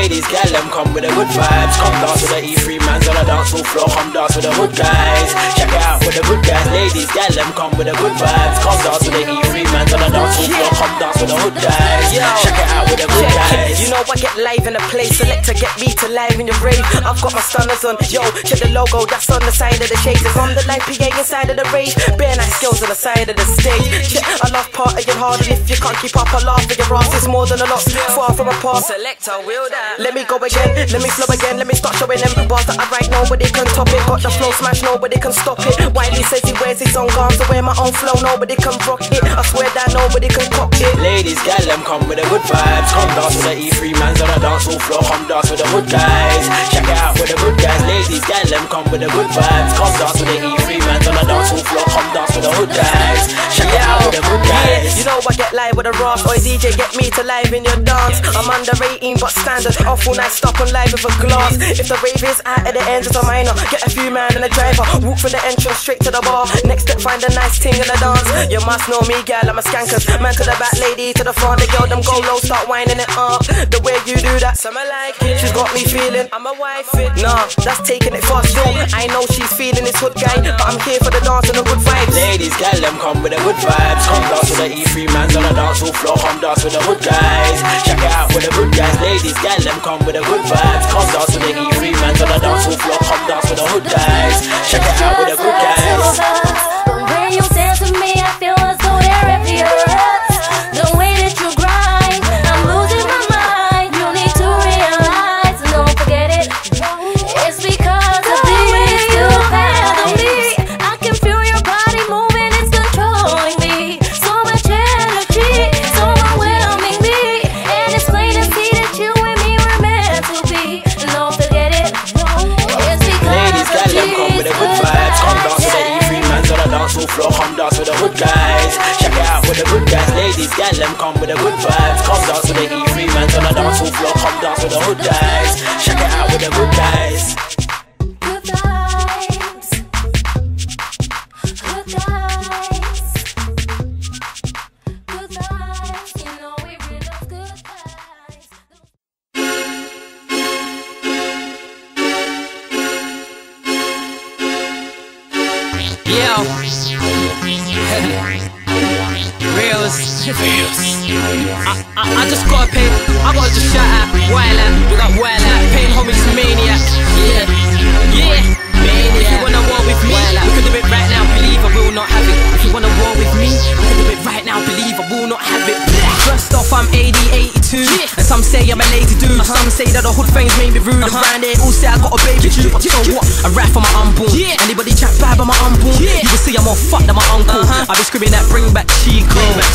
ladies, tell them come with the good vibes. Come dance with the E3 mans on the dance floor. Come dance with the hood guys. Check it out with the good guys. Ladies, tell them come with the good vibes. Come dance with the E3 mans on the dance floor. Come dance with the hood guys. Check it out with the good guys. You know I get live in the place. Selector get me to live in the rave. I've got my stunners on. Yo, check the logo that's on the side of the shades. It's on the light PA inside of the rave. Bare nice skills on the side of the stage. Check, I love partying hard, and if you can't keep up, I laugh at your ass. It's more than a lot. Far from a pass. Selector will die. Let me go again, let me flow again, let me start showing them the bars that I write, nobody can top it. Got the flow smash, nobody can stop it. Wiley says he wears his own garms, I wear my own flow, nobody can rock it. I swear that nobody can cop it. Ladies, tell them come with the good vibes. Come dance with the E3 mans on the dance floor. Come dance with the good guys. Check it out with the good guys. Ladies, tell them come with the good vibes. Come dance with the E3 mans on the dance floor. Come dance with the good guys. Check it out with the good guys. You know I get live with a rasp, or DJ get me to live in your dance. I'm under 18 but standard. Awful night, stop on live with a glass. If the rave is out at the end, it's a minor. Get a few man and a driver. Walk from the entrance straight to the bar. Next step, find a nice ting and a dance. You must know me, girl, I'm a skanker. Man to the back, lady to the front. The girl, them go low, start winding it up. The way you do that, summer like it. She's got me feeling, I'm a wife. Nah, that's taking it far still. I know she's feeling this hood guy, but I'm here for the dance and the good vibes. Ladies, tell them come with the good vibes. Come dance with the E3 mans on the dance floor. Come dance with the hood guys. Check it out with the good guys. Ladies, tell them come with the good vibes. Come dance with the E3 mans on the dance floor. Come dance with the hood guys. Check it out with the good guys. The way you dance with me, I feel as though they're every earth. The way that you grind, I'm losing my mind. You need to realize, don't forget it. It's because the way you handle me, I can feel your body moving, it's controlling me. So much energy, so overwhelming me, and it's plain to see that you and me were meant to be. Don't forget it. It's because the way you handle me. Floor, come dance with the hood guys. Check it out with the good guys. Ladies, tell them come with the good vibes. Come dance with the E3 mans on the dance floor. Come dance with the hood guys. Check it out with the good guys. Good vibes. Good vibes. Good vibes. You know we really love good vibes. Yo, realist, I just gotta pay, I gotta just shout out, wild out, we got wild out, paying homies to maniacs, yeah, maniac. If you wanna war with me, we can do it right now, believe I will not have it. If you wanna war with me, we can do it right now, believe I will not have it. First off, I'm 80, 82, and some say I'm a lazy dude, some say that the hood things made me rude. Around there all say I got a baby due, but you know what, I rap for my unborn. Anybody chat bad on my unborn, you will see I'm more fucked than my uncle. I be screaming that bring back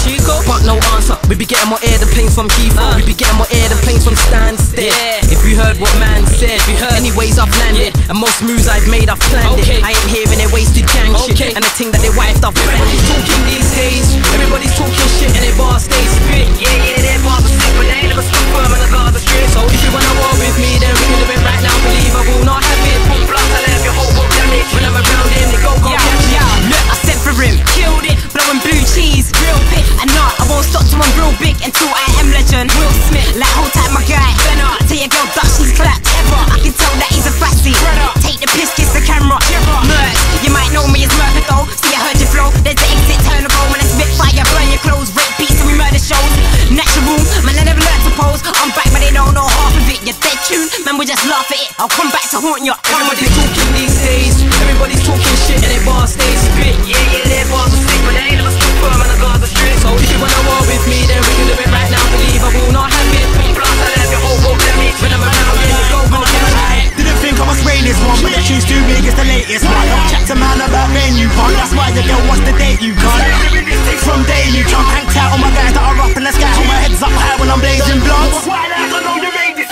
Chico, but no answer. We be getting more air than planes from Heathrow. We be getting more air than planes from Stansted. If you heard what man said, anyways I've landed, and most moves I've made I've planned it. I ain't hearing their wasted gang shit, and the thing that they wiped up. Everybody's talking these days, everybody's talking shit, and their bar stays spit. Their bars are sick, but they ain't never stood firm on the guards are straight. So if you wanna war with me, then we can do it right now, believe I will not have it. Boom, blast, I left your whole book damage. When I'm around him, they go catch it. Look, I sent for him, killed it, blowing blue cheese, real big. And nah, I won't stop till I'm real big, until I am legend. Will Smith, like hold tight my guy. Better tell your girl that she's clapped. Ever, I can tell that he's a fatty. Take the piss, kiss the camera. Merc, you might know me as Murphy though. See, I heard your flow, there's the exit, turn around. When I spit fire, burn your clothes, rape beats and we murder shows. Natural, man, I never learned to pose. I'm back, but they don't know half of it. You're dead tuned, man, we just laugh at it. I'll come back to haunt you. Everybody's talking these days, everybody's talking shit, and their bars stay spit. Their bars are sick, but they ain't never stood firm on the guards are strict. So if you wanna war with me, then we can do it right now, believe I will not have it. Blast, I left your whole world damage. When I'm around, yeah, go on, I didn't think I must spray this one, but the tune's too big, it's the latest one. Don't chat to man about venue punk, that's why the girl wants to date you, can't. From day you jump, hanked out on my guys that are up in the sky. Hold my heads up high when I'm blazing blunts.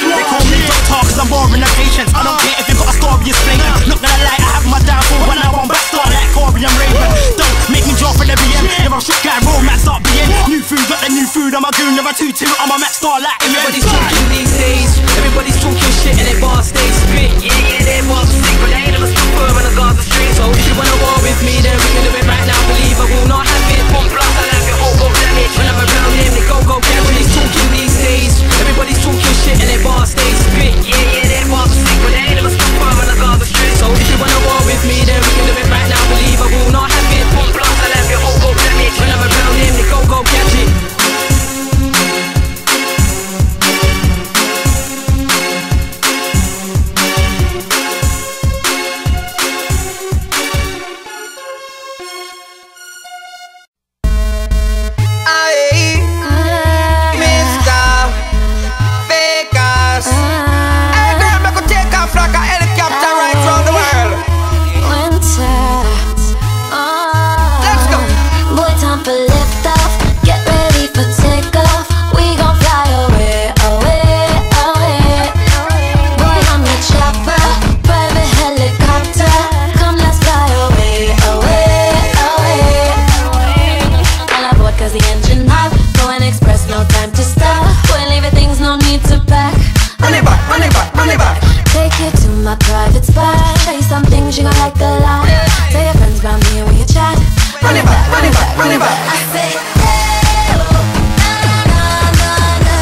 They call me doctor cause I'm boring the patience. I don't care if you got a story it's blatant. Not gonna lie, I have my downfall when I want back start like Corey and Raven. Don't make me drop in the BM. You're a shit guy, raw man, start being new food, got the new food. I'm a goon, you're a 2-2, I'm a max star like everybody's talking these days, everybody's talking shit and their bars stay spit. Their bars are sick, but they ain't never stood firm on the guards are straight. So if you wanna war with me, then we can do it right now, believe I will not have it. One blast, I left your whole world damage. When I'm around him, they go, go, go. Everybody's talking these days, everybody's talking shit and their bars stay spit. you gon' like the lie. Tell your friends about me and we can chat. Run it back, run it back, run it back. I say, hey, oh, na na na na.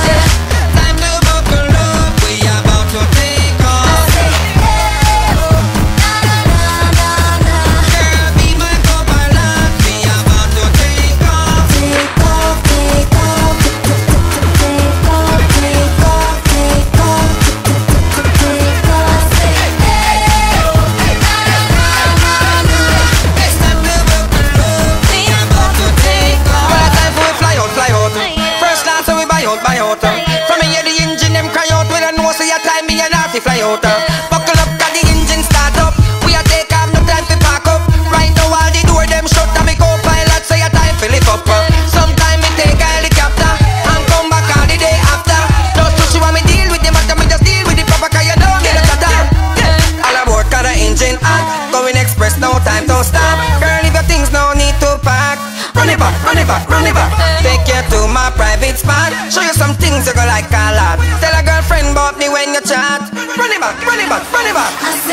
Time to buckle up, we about to take off. I say, hey, oh, na na na na. Girl, be my co-pilot, we about to take off. Take off, take off, take off, take off, take off, take off. I say, hey, oh, na na na na. It's time to buckle up, we about to take off. Well, time for we fly out, fly out. First class, so we buy out, buy out. From here the engine them cry out. When I know so your time, me and I fly out. Buckle up, got the engine start up. We a take off, no time to pack up. Right now all the door them shut, and me co-pilot say your time fill it up. Sometime me take a helicopter and come back all the day after. Just to see when me deal with the matter, me just deal with the proper, cause you don't get a cutter. All aboard, got the engine hot. Going express, no time to stop. Girl, leave your things, no need to pack. Run it back, run it back, run it back. Take you to my private spot. Show you some things you go like a lot. Tell a girlfriend about me when you chat. Run it back, run it back, run it back.